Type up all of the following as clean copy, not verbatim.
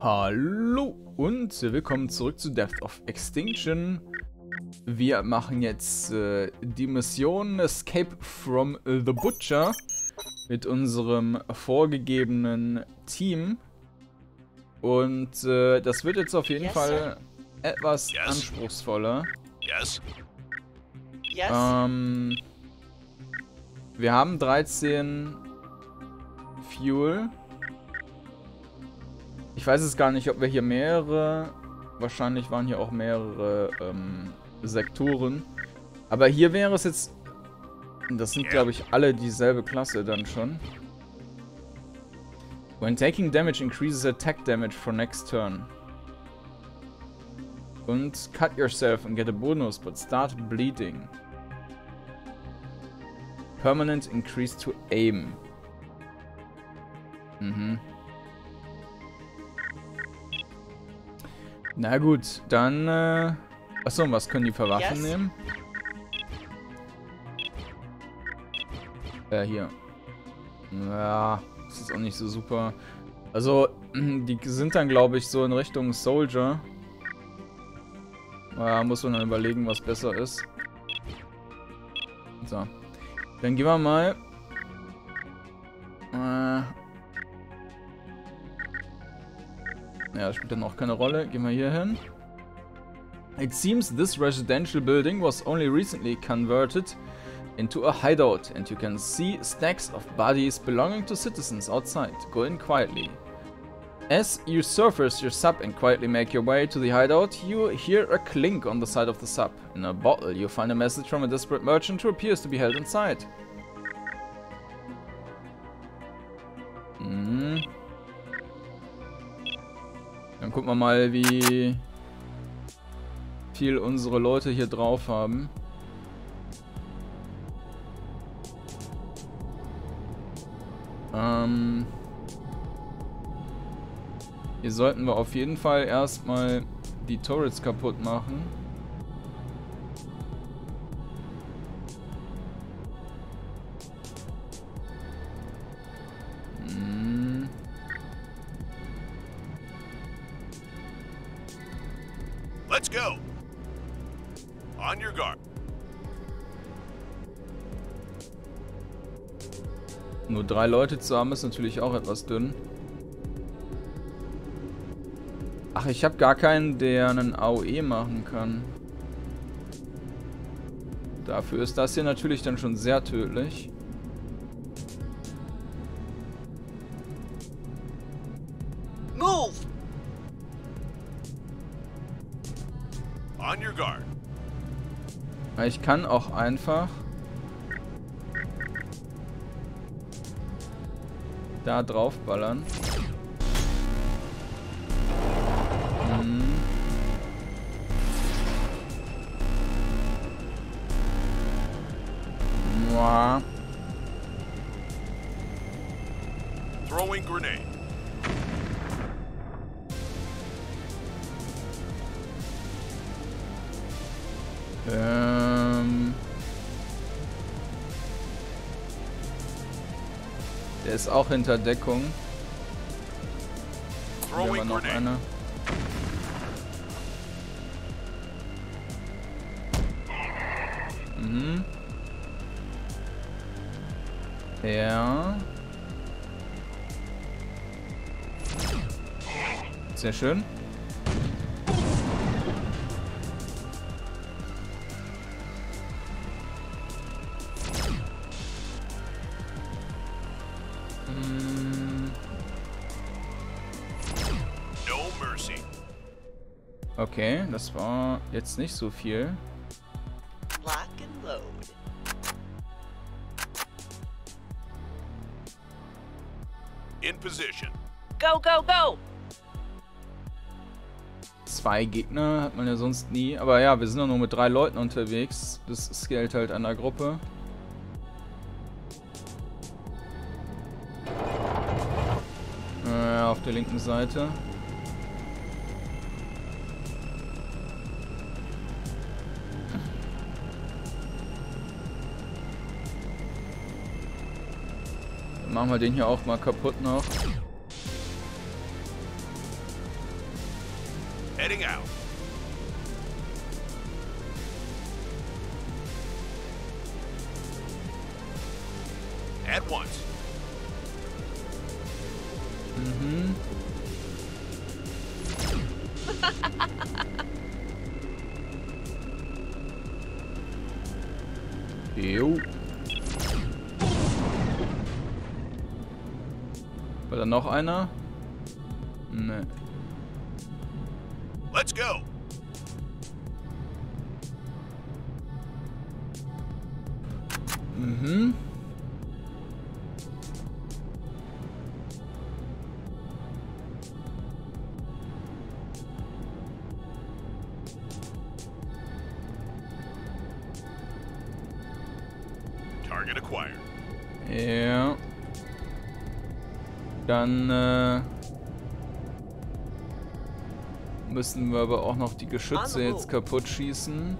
Hallo und willkommen zurück zu Depth of Extinction. Wir machen jetzt die Mission Escape from the Butcher mit unserem vorgegebenen Team. Und das wird jetzt auf jeden Fall etwas anspruchsvoller. Wir haben 13 Fuel. Ich weiß es gar nicht, ob wir hier mehrere, wahrscheinlich waren hier auch mehrere Sektoren. Aber hier wäre es jetzt, das sind glaube ich alle dieselbe Klasse dann schon. When taking damage increases attack damage for next turn. Und cut yourself and get a bonus, but start bleeding. Permanent increase to aim. Mhm. Na gut, dann, achso, was können die für Waffen nehmen? Hier. Ja, das ist auch nicht so super. Also, die sind dann, glaube ich, so in Richtung Soldier. Muss man dann überlegen, was besser ist. So. Dann gehen wir mal. Ja, spielt dann auch keine Rolle. Gehen wir hier hin. It seems this residential building was only recently converted into a hideout and you can see stacks of bodies belonging to citizens outside. Go in quietly. As you surface your sub and quietly make your way to the hideout, you hear a clink on the side of the sub. In a bottle, you find a message from a desperate merchant who appears to be held inside. Dann gucken wir mal, wie viel unsere Leute hier drauf haben. Hier sollten wir auf jeden Fall erstmal die Turrets kaputt machen. Let's go. On your guard. Nur 3 Leute zu haben ist natürlich auch etwas dünn. Ach, ich habe gar keinen, der einen AOE machen kann. Dafür ist das hier natürlich dann schon sehr tödlich. Ich kann auch einfach da draufballern. Throwing grenade. Der ist auch hinter Deckung. Hier haben wir noch einer. Ja. Sehr schön. Okay, das war jetzt nicht so viel. Lock and load. In position. Go, go, go! 2 Gegner hat man ja sonst nie. Aber ja, wir sind ja nur mit 3 Leuten unterwegs. Das gilt halt an der Gruppe. Auf der linken Seite. Machen wir den hier auch mal kaputt noch. Heading out. At once. Mhm. Jo. War da noch einer? Ne. Let's go. Mhm. Target acquired. Ja. Dann müssen wir aber auch noch die Geschütze jetzt kaputt schießen.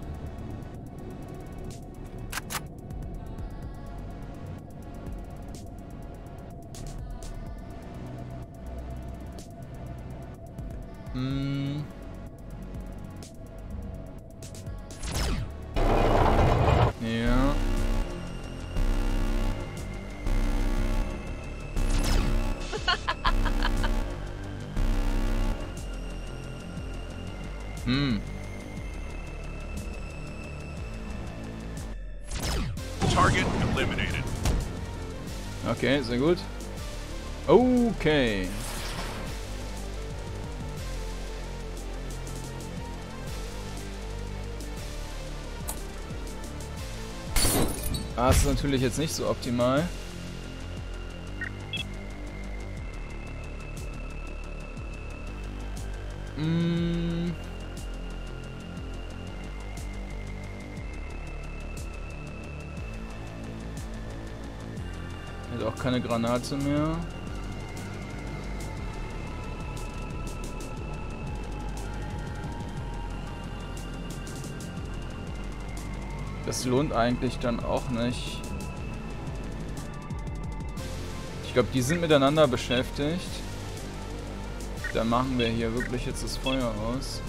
Hm. Ja. Hm. Target eliminated. Okay, sehr gut. Okay. Ah, ist natürlich jetzt nicht so optimal. Hm. Hat auch keine Granate mehr. Das lohnt eigentlich dann auch nicht. Ich glaube, die sind miteinander beschäftigt. Dann machen wir hier wirklich jetzt das Feuer aus.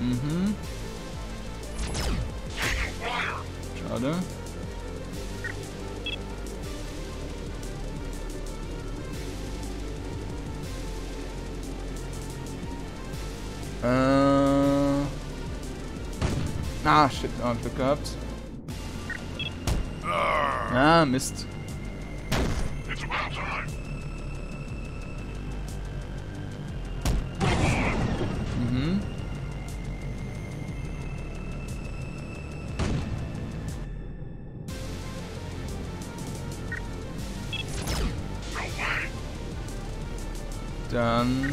Mhm. Schade. Ah, shit, oh, Glück gehabt. Ah, Mist. Mhm. Dann...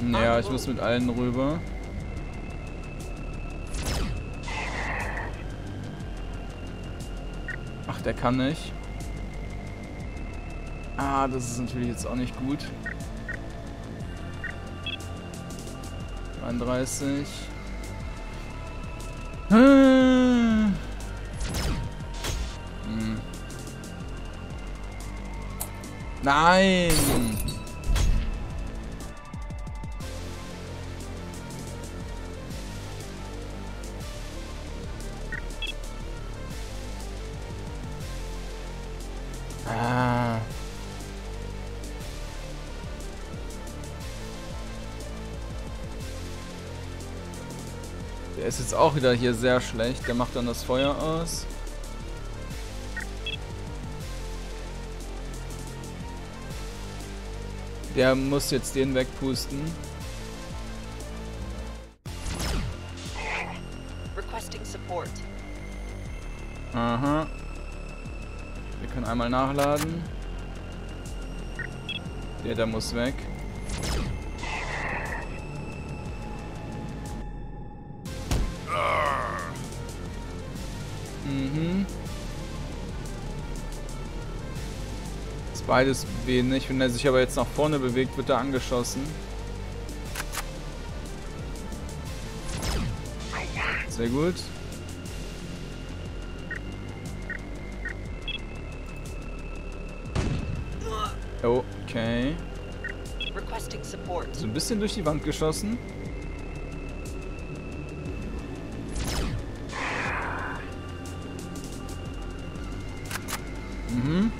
Naja, ich muss mit allen rüber. Ach, der kann nicht. Ah, das ist natürlich jetzt auch nicht gut. 31. Hm. Nein! Ah. Der ist jetzt auch wieder hier sehr schlecht. Der macht dann das Feuer aus. Der muss jetzt den wegpusten. Requesting support. Aha. Wir können einmal nachladen. Der da muss weg. Mhm. Ist beides wenig. Wenn er sich aber jetzt nach vorne bewegt, wird er angeschossen. Sehr gut. Okay. So ein bisschen durch die Wand geschossen. Mhm.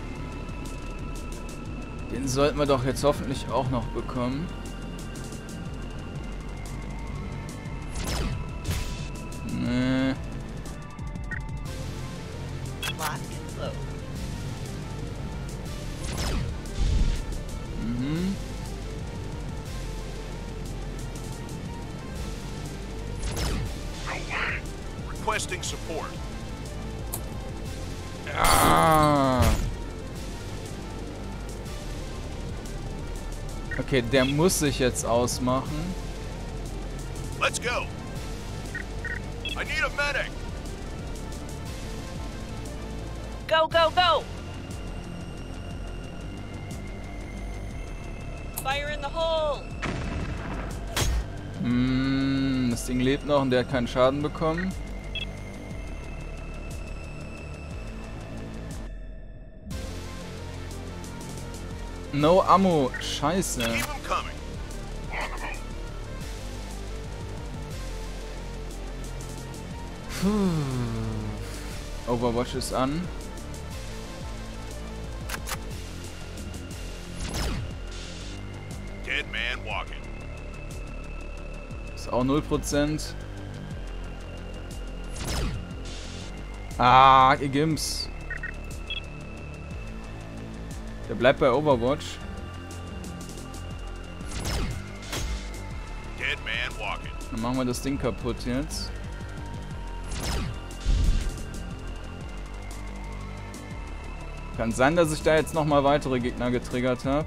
Den sollten wir doch jetzt hoffentlich auch noch bekommen. Nee. Mhm. Requesting support. Ah. Okay, der muss sich jetzt ausmachen. Let's go. I need a medic. Go, go, go. Fire in the hole. Das Ding lebt noch und der hat keinen Schaden bekommen. No Ammo, scheiße. Puh. Overwatch ist an. Dead man walking. Ist auch 0%. Ah, ihr Gimps. Der bleibt bei Overwatch. Dead man walking. Dann machen wir das Ding kaputt jetzt. Kann sein, dass ich da jetzt nochmal weitere Gegner getriggert habe.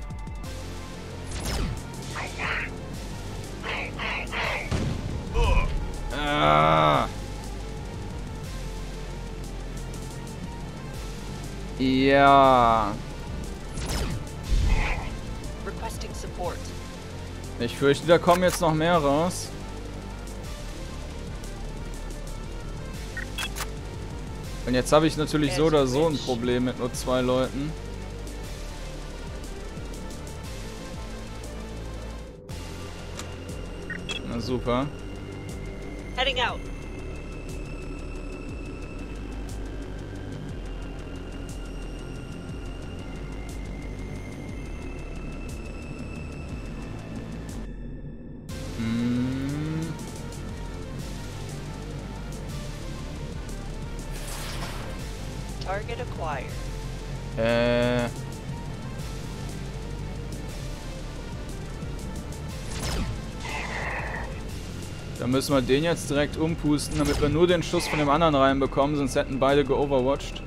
Ah. Ja. Ich fürchte, da kommen jetzt noch mehr raus. Und jetzt habe ich natürlich so oder so ein Problem mit nur 2 Leuten. Na super. Heading out. Target acquired. Da müssen wir den jetzt direkt umpusten, damit wir nur den Schuss von dem anderen reinbekommen, sonst hätten beide geoverwatcht.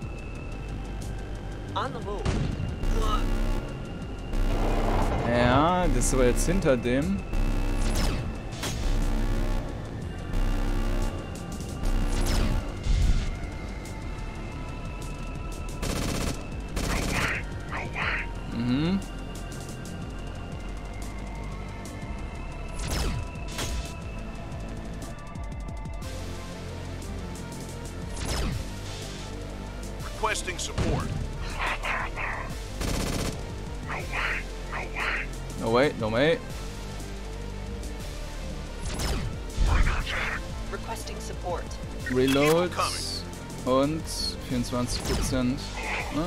Ja, das ist aber jetzt hinter dem. Requesting support. No way, no way. Requesting support. Reloads und 24%. Ne?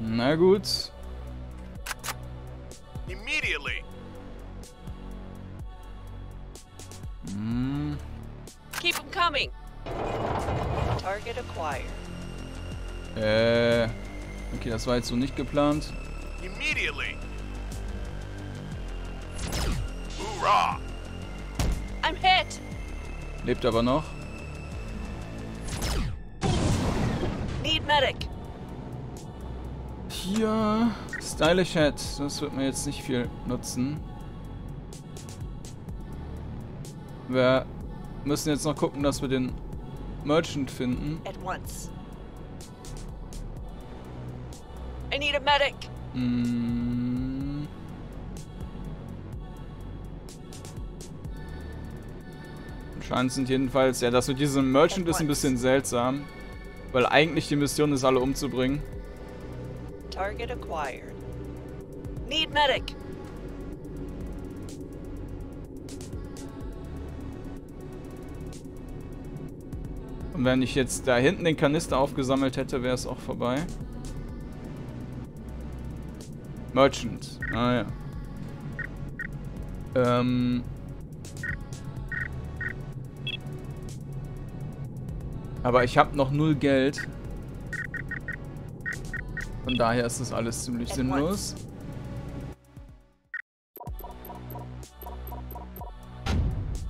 Na gut. Immediately. Keep them coming. Target acquired. Okay, das war jetzt so nicht geplant. Immediately. Hurrah. I'm hit. Lebt aber noch. Need medic. Ja, Stylish Head, das wird mir jetzt nicht viel nutzen. Wir müssen jetzt noch gucken, dass wir den Merchant finden. At once. I need a medic. Mm. Anscheinend sind jedenfalls... Ja, das mit diesem Merchant ist ein bisschen seltsam. Weil eigentlich die Mission ist, alle umzubringen. Target acquired. Need medic. Und wenn ich jetzt da hinten den Kanister aufgesammelt hätte, wäre es auch vorbei. Merchant. Ah ja. Aber ich habe noch 0 Geld. Von daher ist das alles ziemlich sinnlos.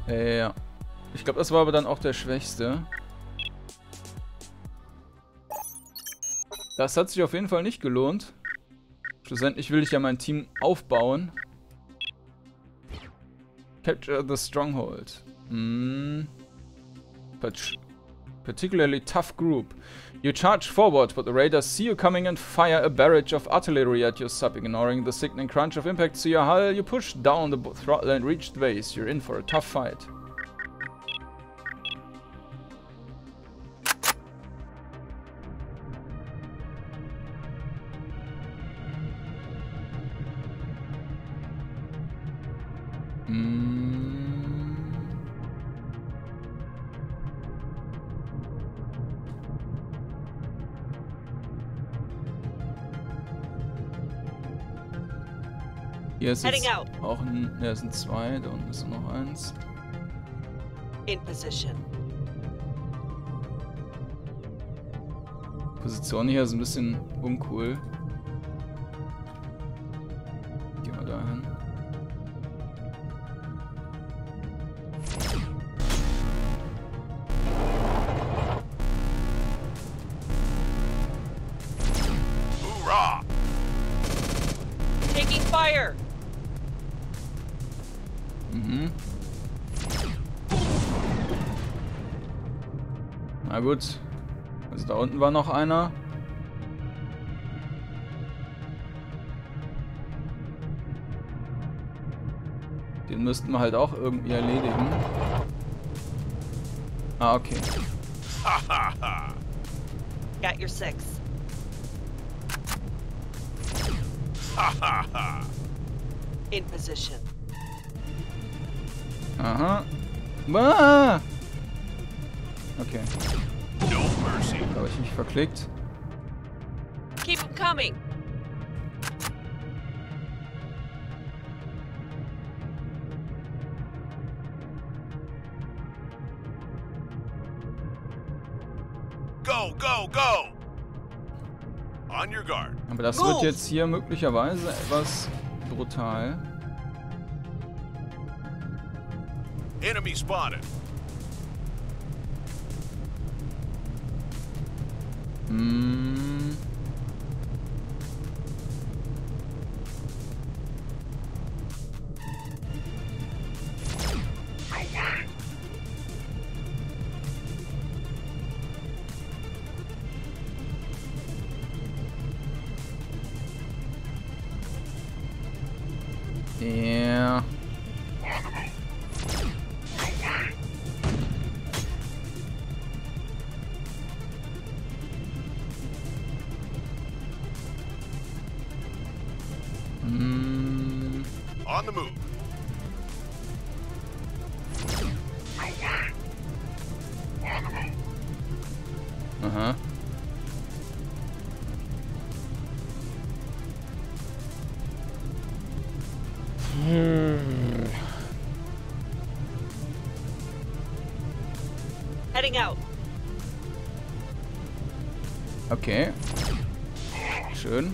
Ja. Ich glaube, das war aber dann auch der Schwächste. Das hat sich auf jeden Fall nicht gelohnt. Schlussendlich will ich ja mein Team aufbauen. Capture the Stronghold. Mm. Particularly tough group. You charge forward, but the raiders see you coming and fire a barrage of artillery at your sub, ignoring the sickening crunch of impact to your hull. You push down the throttle and reach the base. You're in for a tough fight. Hier ist jetzt auch ein, ja, sind 2, da unten ist noch 1. In position. Position hier ist ein bisschen uncool. Gehen wir da hin. Hurra! Taking fire! Na gut. Also da unten war noch einer. Den müssten wir halt auch irgendwie erledigen. Ah, okay. Got your 6. In position. Aha. Ah! Okay. No mercy. Da habe ich mich verklickt. Keep them coming. Go, go, go. On your guard. Aber das wird jetzt hier möglicherweise etwas brutal. Enemy spotted. Yeah. On the move. Aha. Heading out. Okay. Schön.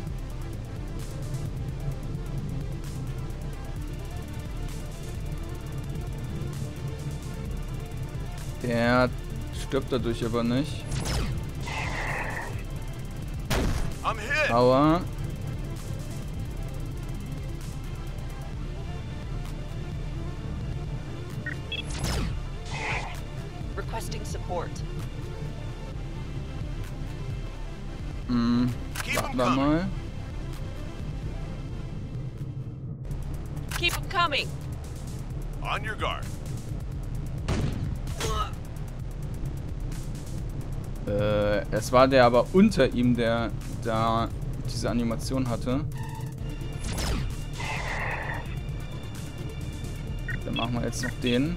Der stirbt dadurch aber nicht. Aua. Requesting support. Warten wir mal. keep them coming. On your guard. Es war der aber unter ihm, der da diese Animation hatte. Dann machen wir jetzt noch den.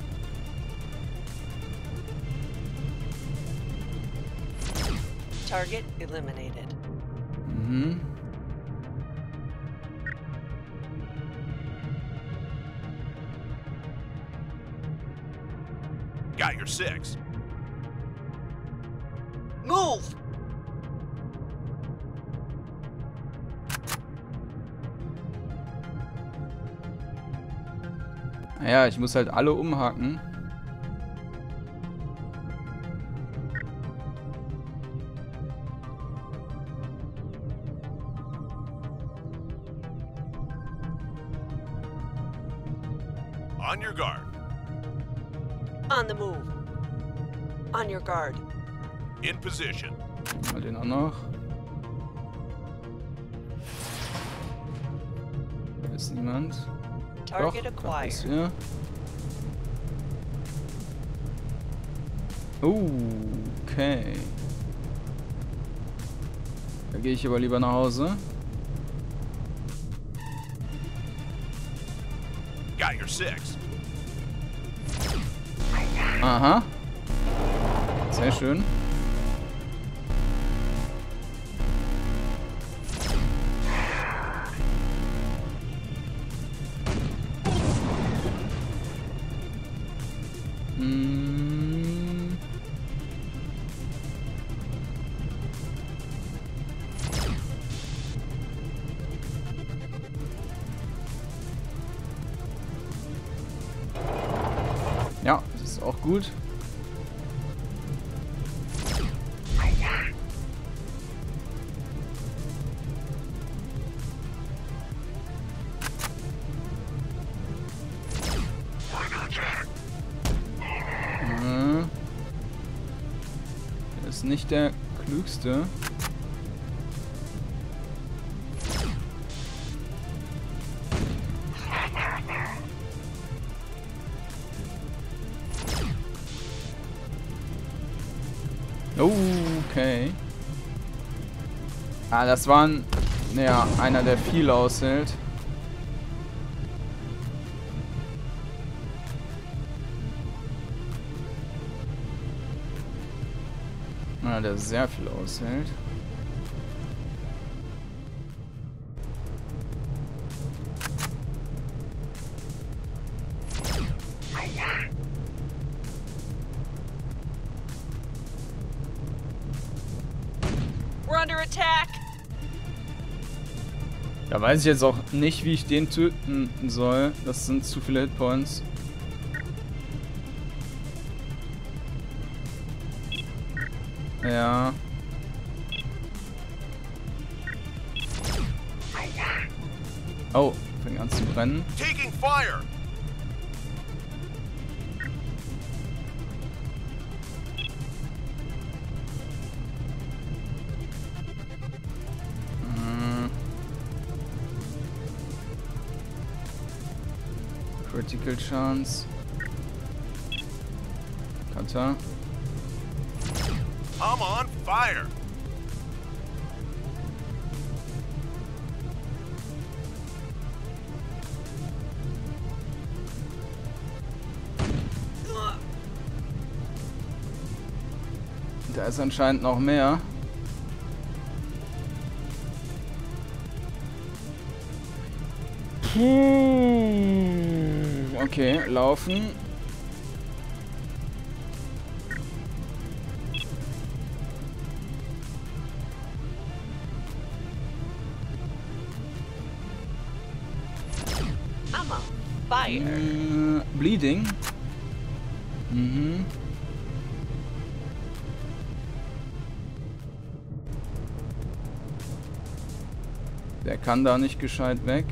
Target eliminated. Mhm. Got your six. Move. Naja, ich muss halt alle umhaken. On your guard. On the move. On your guard. In position. Mal den auch noch. Da ist niemand. Target acquired. Ja. Okay. Da gehe ich aber lieber nach Hause. Got your six. Aha. Sehr schön. Ja, das ist auch gut. Er ist nicht der klügste. Okay. Ah, das war ein, naja, einer, der viel aushält. Einer, der sehr viel aushält. Da weiß ich jetzt auch nicht, wie ich den töten soll. Das sind zu viele Hitpoints. Ja. Oh, fängt an zu brennen. Taking fire. Critical Chance. Cutter. I'm on fire. Da ist anscheinend noch mehr. Okay, laufen. I'm on fire. Bleeding. Mhm. Der kann da nicht gescheit weg.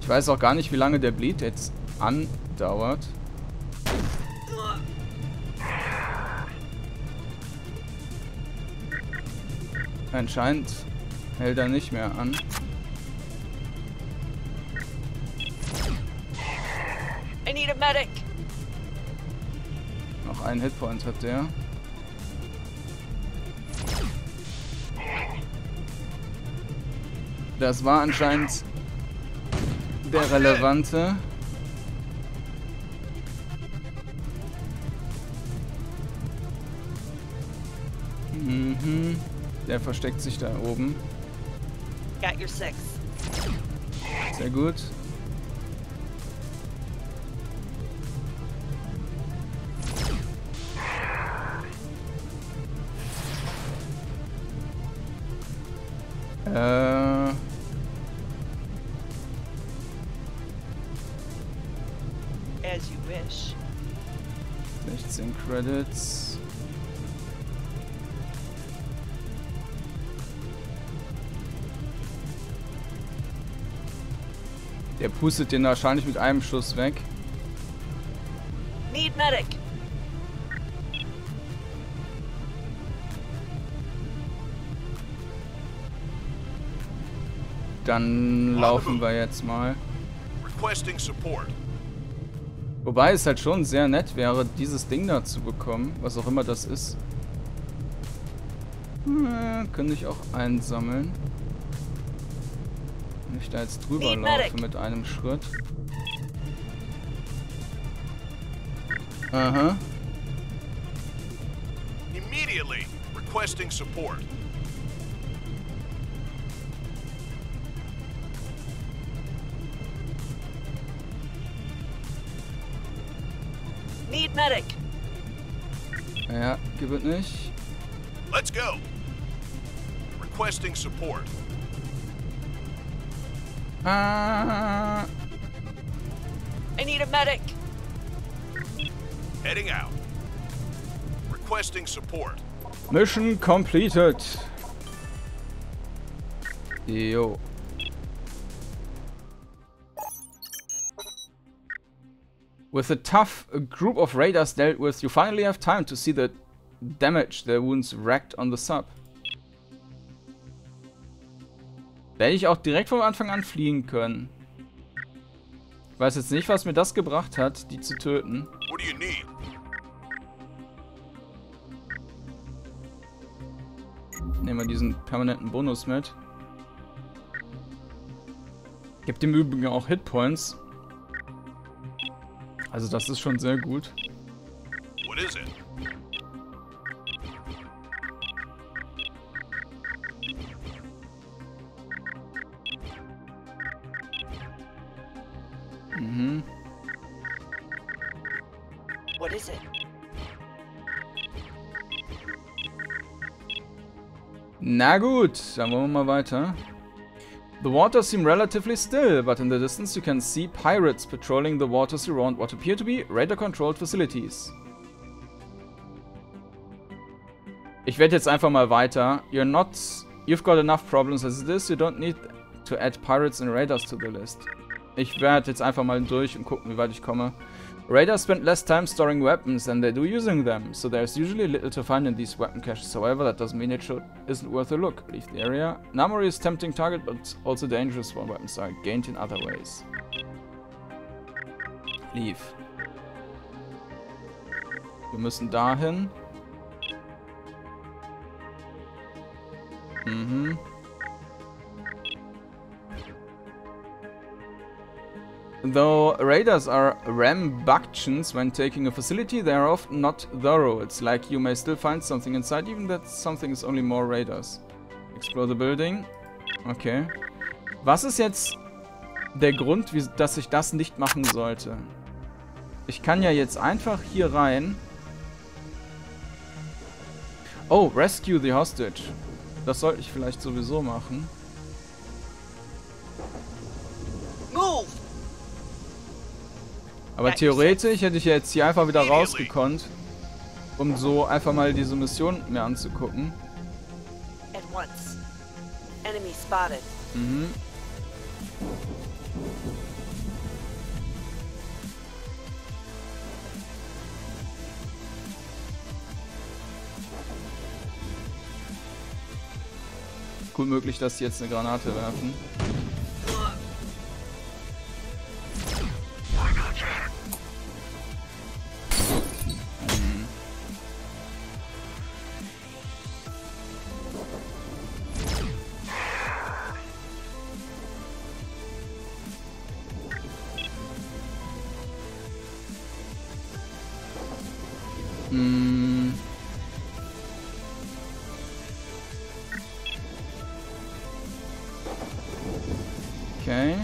Ich weiß auch gar nicht, wie lange der Bleed jetzt andauert. Anscheinend hält er nicht mehr an. Noch einen Hitpoint hat der. Das war anscheinend der relevante. Mhm. Der versteckt sich da oben. Sehr gut. As you wish. 16 Credits. Der pustet den wahrscheinlich mit einem Schuss weg. Need medic. Dann laufen wir jetzt mal. Wobei es halt schon sehr nett wäre, dieses Ding da zu bekommen, was auch immer das ist. Könnte ich auch einsammeln. Wenn ich da jetzt drüber laufe mit einem Schritt. Aha. Immediately requesting support. Need medic. Ja, gibt es nicht. Let's go. Requesting support. I need a medic. Heading out. Requesting support. Mission completed. Jo. With a tough group of raiders dealt with, you finally have time to see the damage their wounds wreaked on the sub. Werde ich auch direkt vom Anfang an fliehen können. Ich weiß jetzt nicht, was mir das gebracht hat, die zu töten. What do you need? Nehmen wir diesen permanenten Bonus mit. Gibt im Übrigen auch Hitpoints. Also das ist schon sehr gut. What is it? Mhm. What is it? Na gut, dann wollen wir mal weiter. The waters seem relatively still, but in the distance you can see pirates patrolling the waters around what appear to be radar-controlled facilities. Ich werde jetzt einfach mal weiter. You've got enough problems as it is, you don't need to add pirates and raiders to the list. Ich werde jetzt einfach mal durch und gucken, wie weit ich komme. Raiders spend less time storing weapons than they do using them, so there's usually little to find in these weapon caches. However, that doesn't mean it isn't worth a look. Leave the area. Namori is a tempting target, but also dangerous when weapons are gained in other ways. Leave. Wir müssen dahin. Mhm. Though raiders are rambunctious when taking a facility, they are often not thorough. It's like you may still find something inside, even that something is only more raiders. Explore the building. Okay. Was ist jetzt der Grund, dass ich das nicht machen sollte? Ich kann ja jetzt einfach hier rein. Oh, rescue the hostage. Das sollte ich vielleicht sowieso machen. Aber theoretisch hätte ich jetzt hier einfach wieder rausgekonnt, um so einfach mal diese Mission mir anzugucken. Mhm. Gut möglich, dass die jetzt eine Granate werfen. Hm. Okay.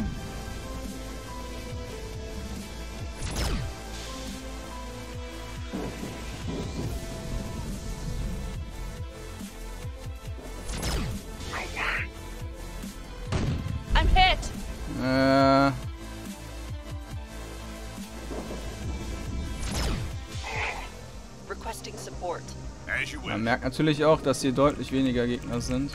I'm hit. Requesting support. Man merkt natürlich auch, dass hier deutlich weniger Gegner sind.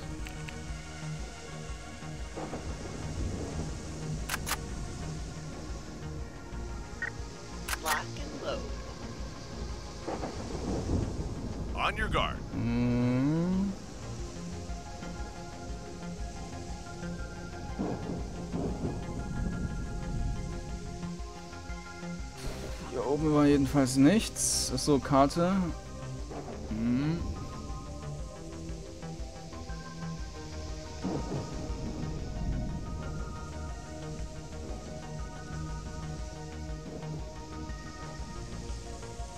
Hier oben war jedenfalls nichts. Achso, Karte. Hm.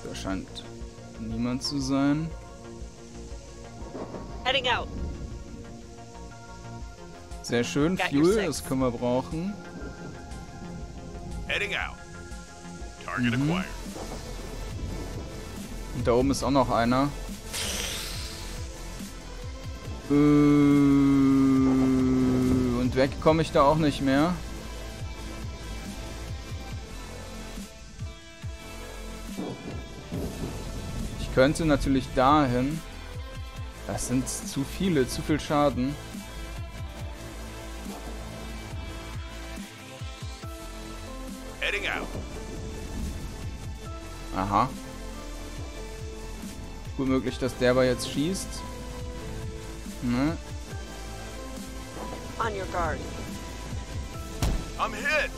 Da scheint niemand zu sein. Heading out. Sehr schön, Fuel, das können wir brauchen. Heading out. Mhm. Und da oben ist auch noch einer. Und weg komme ich da auch nicht mehr. Ich könnte natürlich dahin. Das sind zu viele, zu viel Schaden. Heading out. Aha. Gut möglich, dass der aber jetzt schießt. Ne? On your guard. I'm hit.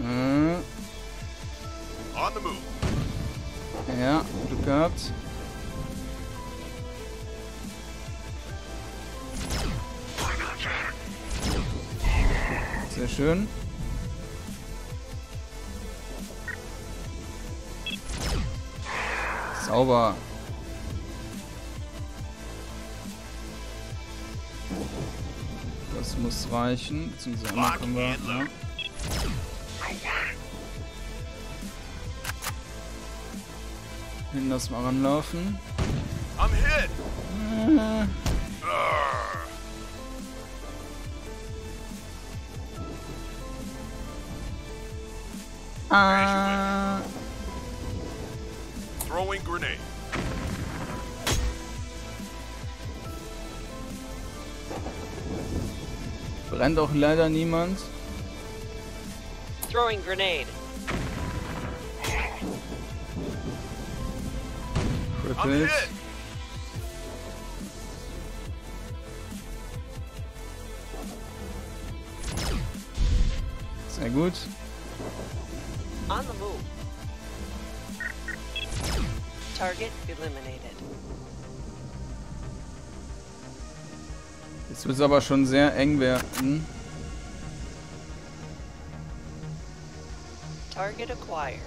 On the move. Ja, Glück gehabt. Sehr schön. Sauber. Das muss reichen. Zum Sammeln können wir. Ja. Hin, das mal ranlaufen. Throwing grenade. Brennt auch leider niemand. Throwing grenade. Crippled. Sehr gut. On the move. Target eliminated. Jetzt wird es aber schon sehr eng werden. Target acquired.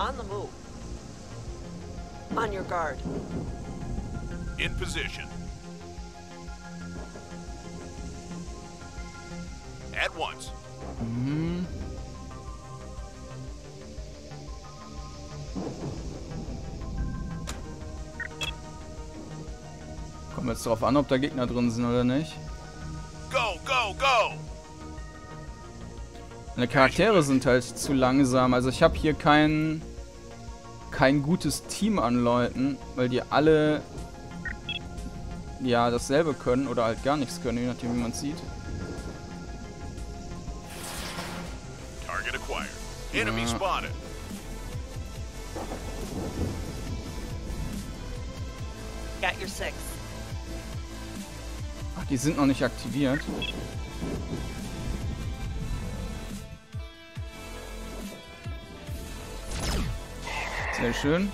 On the move. On your guard. In position. At once. Mhm. Kommt jetzt darauf an, ob da Gegner drin sind oder nicht. Go, go, go! Meine Charaktere sind halt zu langsam. Also ich habe hier kein gutes Team an Leuten, weil die alle ja dasselbe können oder halt gar nichts können, je nachdem wie man es sieht. Enemy spotted. Got your six. Ach, die sind noch nicht aktiviert. Sehr schön.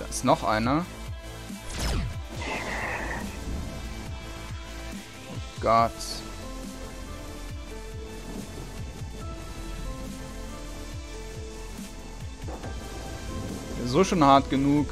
Da ist noch einer. Oh Gott. so schon hart genug.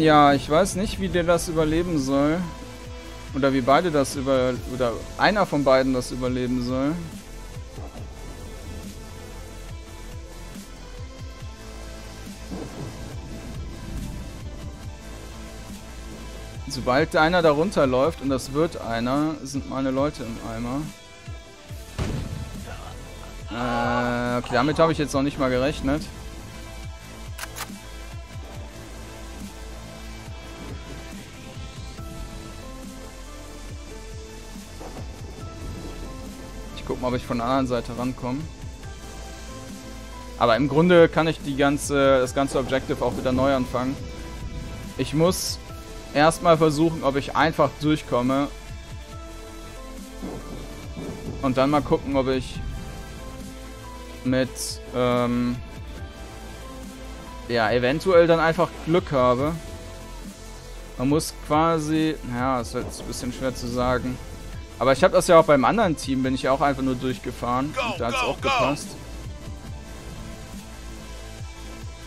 Ja, ich weiß nicht, wie der das überleben soll. Oder wie beide das oder einer von beiden das überleben soll. Sobald einer da runterläuft, und das wird einer, sind meine Leute im Eimer. Okay, damit habe ich jetzt noch nicht mal gerechnet. Ich gucke mal, ob ich von der anderen Seite rankomme. Aber im Grunde kann ich das ganze Objective auch wieder neu anfangen. Ich muss erstmal versuchen, ob ich einfach durchkomme. Und dann mal gucken, ob ich mit ja, eventuell dann einfach Glück habe. Man muss quasi, ja, ist jetzt ein bisschen schwer zu sagen. Aber ich habe das ja auch beim anderen Team, bin ich ja auch einfach nur durchgefahren. Und da hat es auch gepasst.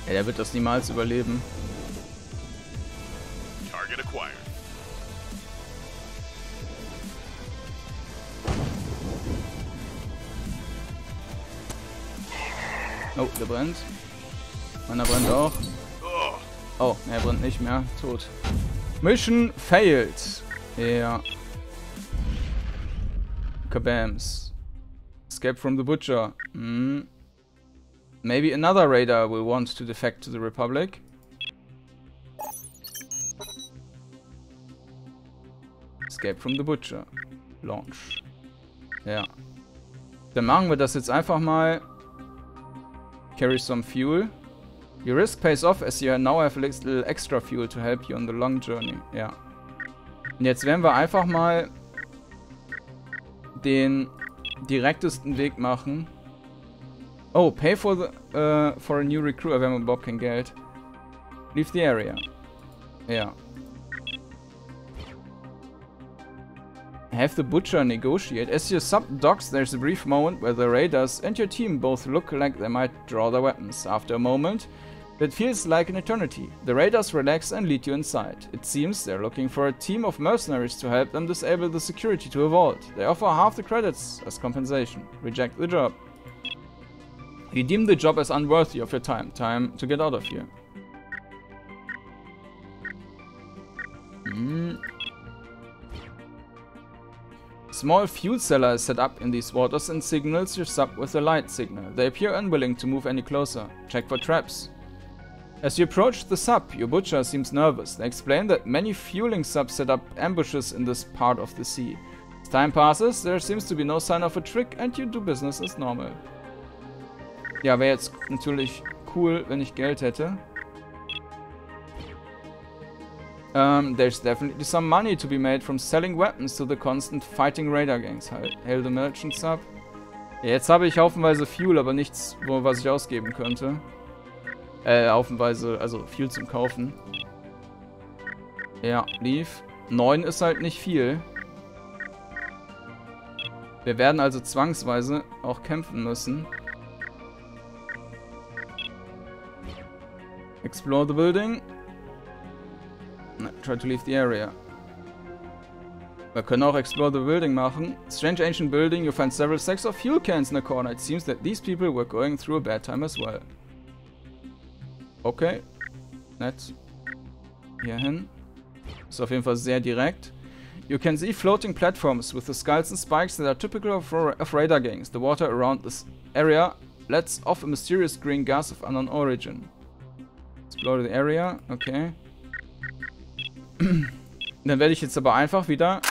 Ja, der wird das niemals überleben. Oh, der brennt. Meiner brennt auch. Oh, er brennt nicht mehr. Tot. Mission failed. Ja. Kabams. Escape from the Butcher. Mm. Maybe another raider will want to defect to the Republic. Escape from the Butcher. Launch. Ja. Dann machen wir das jetzt einfach mal. Carry some fuel. Your risk pays off, as you now have a little extra fuel to help you on the long journey. Ja. Und jetzt werden wir einfach mal den direktesten Weg machen. Oh, pay for the for a new recruit. Wir haben überhaupt kein Geld. Leave the area. Ja. Have the butcher negotiate. As your sub docks, there's a brief moment where the raiders and your team both look like they might draw their weapons. After a moment that feels like an eternity, the raiders relax and lead you inside. It seems they're looking for a team of mercenaries to help them disable the security to a vault. They offer half the credits as compensation. Reject the job. You deem the job as unworthy of your time. Time to get out of here. Small fuel cellar is set up in these waters and signals your sub with a light signal. They appear unwilling to move any closer. Check for traps. As you approach the sub, your butcher seems nervous. They explain that many fueling subs set up ambushes in this part of the sea. As time passes, there seems to be no sign of a trick and you do business as normal. Ja, wäre jetzt natürlich cool, wenn ich Geld hätte. There's definitely some money to be made from selling weapons to the constant fighting raider gangs. Hail the merchants up. Ja, jetzt habe ich haufenweise Fuel, aber nichts, was ich ausgeben könnte. Haufenweise, also Fuel zum Kaufen. Ja, lief. 9 ist halt nicht viel. Wir werden also zwangsweise auch kämpfen müssen. Explore the building. Try to leave the area. Wir können auch Explore the Building machen. Strange ancient building. You find several stacks of fuel cans in a corner. It seems that these people were going through a bad time as well. Okay. Nett. Hier hin. Ist auf jeden Fall sehr direkt. You can see floating platforms with the skulls and spikes that are typical of radar gangs. The water around this area lets off a mysterious green gas of unknown origin. Explore the area. Okay. Dann werde ich jetzt aber einfach wieder...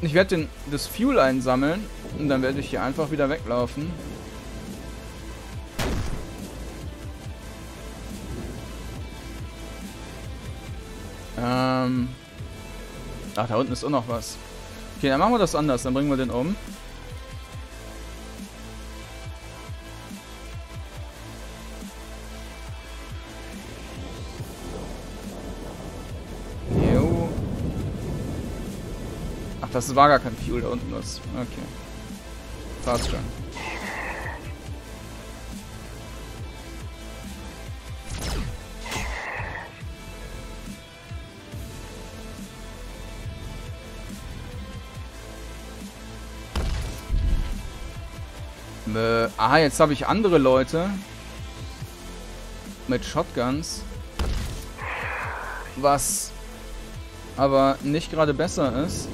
Ich werde das Fuel einsammeln und dann werde ich hier einfach wieder weglaufen. Ach, da unten ist auch noch was. Okay, dann machen wir das anders. Dann bringen wir den um. das war gar kein Fuel da unten. Das. Okay. Passt schon. Ah, jetzt habe ich andere Leute mit Shotguns, was aber nicht gerade besser ist.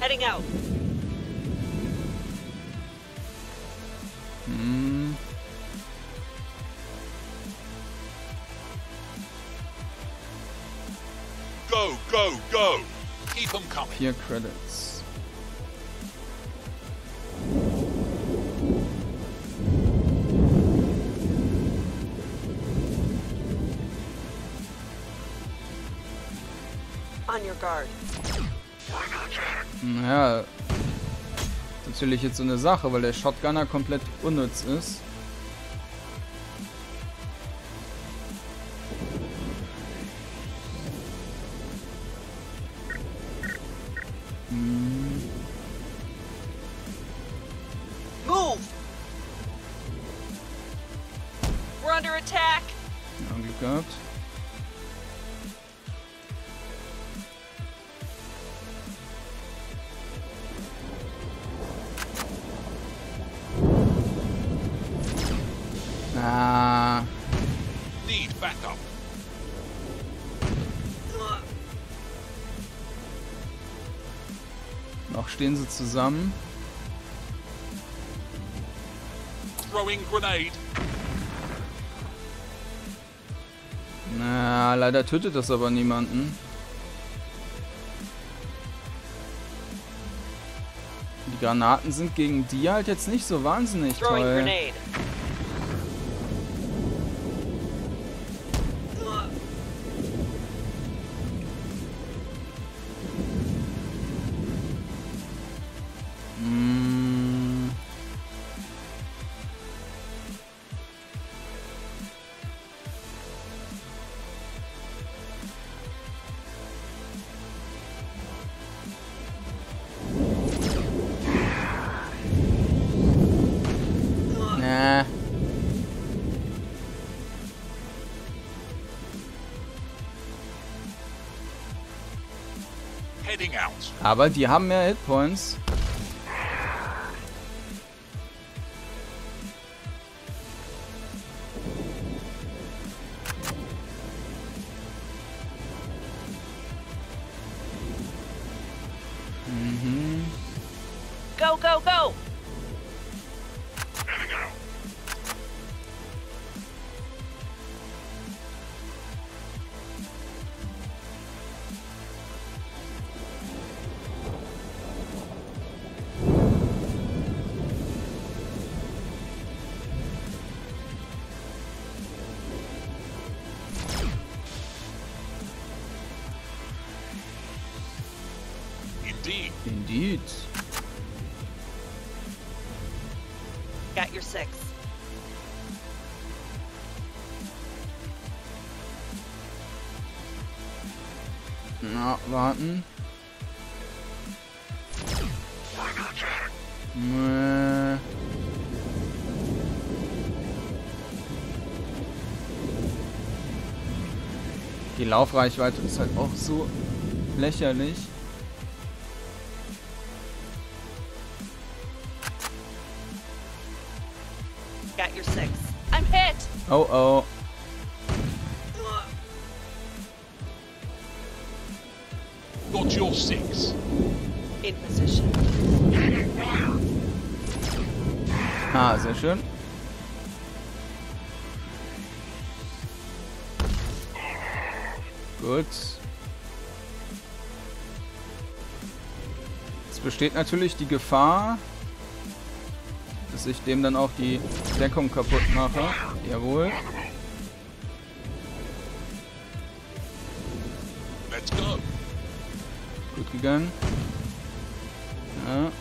Heading out. Go, go, go. Keep them coming. 4 Credits. On your guard. Naja, natürlich jetzt so eine Sache, weil der Shotgunner komplett unnütz ist. Noch stehen sie zusammen. Throwing grenade. Na, leider tötet das aber niemanden. Die Granaten sind gegen die halt jetzt nicht so wahnsinnig toll. Aber die haben mehr Hitpoints. Go, go, go! Indeed. Got your 6. Na, warten. Die Laufreichweite ist halt auch so lächerlich. Oh oh. Got your 6. In position. Ah, sehr schön. Gut. Es besteht natürlich die Gefahr, dass ich dem dann auch die Deckung kaputt mache. Jawohl. Let's go. Gut gegangen. Ja.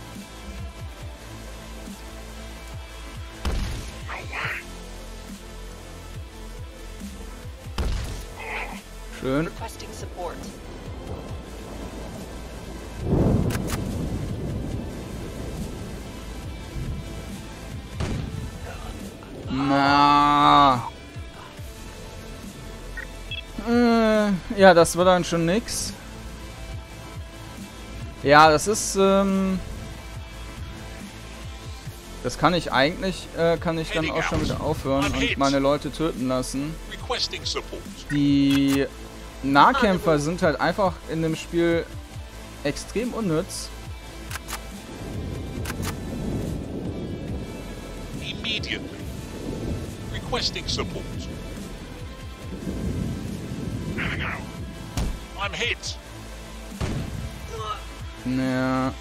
Ja, das war dann schon nix. Ja, das ist, das kann ich eigentlich, kann ich dann auch schon wieder aufhören und meine Leute töten lassen. Die Nahkämpfer sind halt einfach in dem Spiel extrem unnütz. Ja.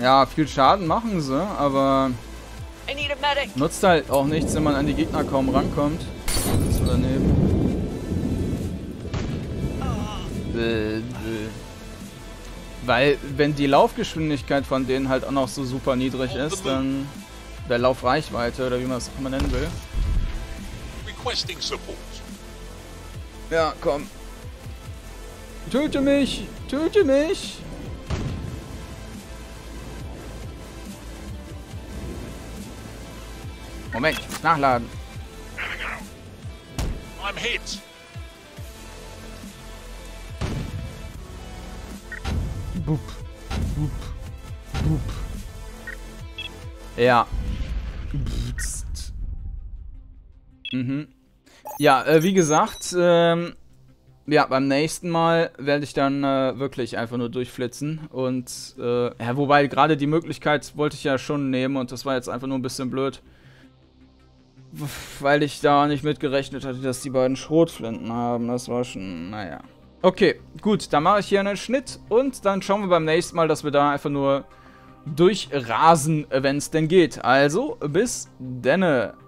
Ja, viel Schaden machen sie, aber nutzt halt auch nichts, wenn man an die Gegner kaum rankommt. Das ist daneben. Weil, wenn die Laufgeschwindigkeit von denen halt auch noch so super niedrig ist, dann... Der Laufreichweite, oder wie man es immer nennen will. Ja, komm. Töte mich! Töte mich! Moment, ich muss nachladen. I'm hit. Bup, bup, bup. Ja. Psst. Mhm. Ja, wie gesagt, ja, beim nächsten Mal werde ich dann wirklich einfach nur durchflitzen. Und, ja, wobei gerade die Möglichkeit wollte ich ja schon nehmen und das war jetzt einfach nur ein bisschen blöd. Weil ich da nicht mitgerechnet hatte, dass die beiden Schrotflinten haben. Das war schon, naja. Okay, gut, dann mache ich hier einen Schnitt und dann schauen wir beim nächsten Mal, dass wir da einfach nur durchrasen, wenn es denn geht. Also, bis denne.